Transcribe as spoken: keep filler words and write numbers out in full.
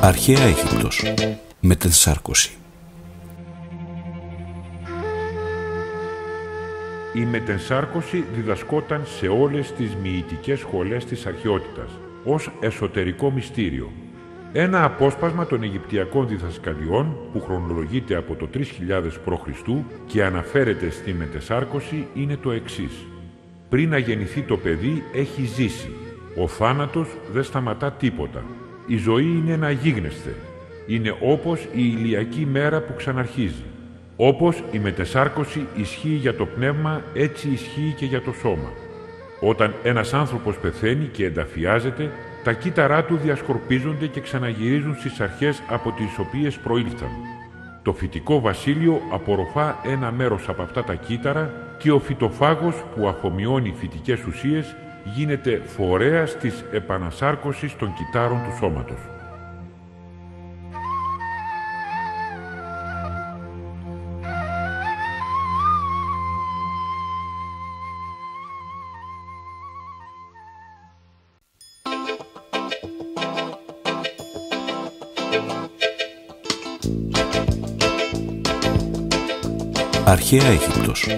Αρχαία Αίγυπτος. Μετενσάρκωση. Η μετενσάρκωση διδασκόταν σε όλες τις μυητικές σχολές της αρχαιότητας, ως εσωτερικό μυστήριο. Ένα απόσπασμα των Αιγυπτιακών διδασκαλιών που χρονολογείται από το τρεις χιλιάδες προ Χριστού και αναφέρεται στη μετεσάρκωση είναι το εξής. Πριν να γεννηθεί το παιδί έχει ζήσει. Ο θάνατος δεν σταματά τίποτα. Η ζωή είναι να γίγνεσθε. Είναι όπως η ηλιακή μέρα που ξαναρχίζει. Όπως η μετεσάρκωση ισχύει για το πνεύμα, έτσι ισχύει και για το σώμα. Όταν ένας άνθρωπος πεθαίνει και ενταφιάζεται, τα κύτταρά του διασκορπίζονται και ξαναγυρίζουν στις αρχές από τις οποίες προήλθαν. Το φυτικό βασίλειο απορροφά ένα μέρος από αυτά τα κύτταρα και ο φυτοφάγος που αφομοιώνει φυτικές ουσίες γίνεται φορέας της επανασάρκωσης των κυττάρων του σώματος. Αρχαία Αίγυπτος.